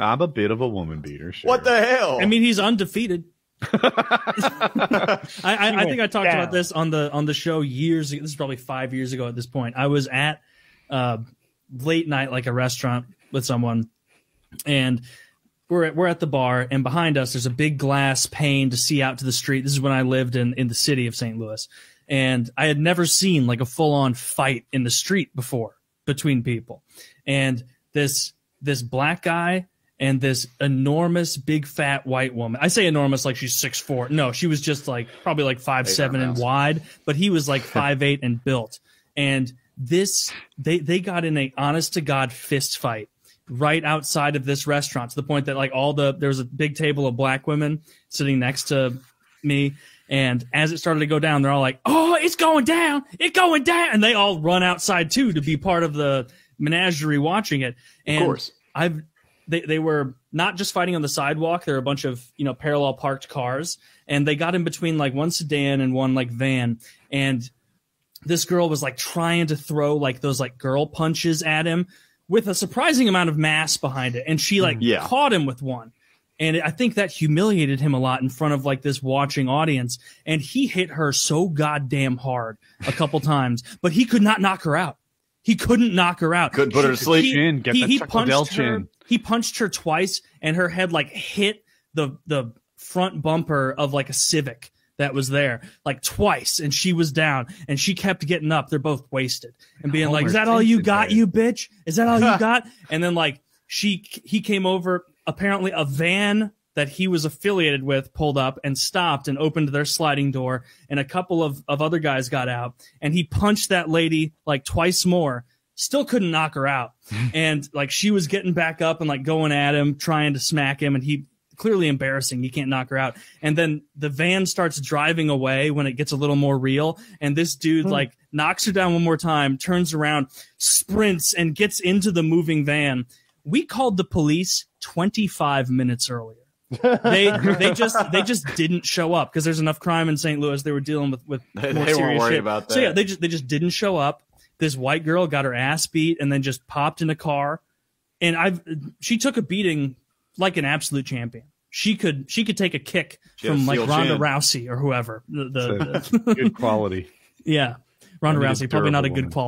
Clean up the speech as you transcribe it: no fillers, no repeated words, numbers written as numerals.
I'm a bit of a woman beater. Sure. What the hell? I mean, he's undefeated. I think I talked about this on the show years ago. This is probably 5 years ago at this point. I was at late night, like a restaurant with someone, and we're at the bar, and behind us there's a big glass pane to see out to the street. This is when I lived in the city of St. Louis, and I had never seen like a full-on fight in the street before between people. And this black guy and this enormous, big, fat white woman. I say enormous like she's 6'4". No, she was just like probably like 5'7" and wide, but he was like 5'8" and built. And this, they got in a honest to God fist fight right outside of this restaurant, to the point that like there was a big table of black women sitting next to me. And as it started to go down, they're all like, "Oh, it's going down. It's going down." And they all run outside too, to be part of the menagerie watching it. And of course. They were not just fighting on the sidewalk. There were a bunch of, you know, parallel parked cars, and they got in between like one sedan and one like van. And this girl was like trying to throw like those like girl punches at him with a surprising amount of mass behind it. And she like caught him with one. And I think that humiliated him a lot in front of like this watching audience. And he hit her so goddamn hard a couple times, but he could not knock her out. He couldn't knock her out. Couldn't put her to sleep. He punched her twice, and her head like hit the front bumper of like a Civic that was there, like twice, and she was down, and she kept getting up. They're both wasted and being like, "Is that all you got, you bitch? Is that all you got?" And then like he came over. Apparently, a van that he was affiliated with pulled up and stopped and opened their sliding door, and a couple of other guys got out, and he punched that lady like twice more. Still couldn't knock her out. And like she was getting back up and like going at him, trying to smack him, and he clearly embarrassing. He can't knock her out. And then the van starts driving away when it gets a little more real. And this dude like knocks her down one more time, turns around, sprints, and gets into the moving van. We called the police 25 minutes earlier. They just didn't show up because there's enough crime in St. Louis. They were dealing with more serious shit. About that. So yeah, they just didn't show up. This white girl got her ass beat and then just popped in a car, and she took a beating like an absolute champion. She could take a kick from like Ronda Rousey or whoever. Good quality. Yeah, Ronda Rousey, probably not a good quality.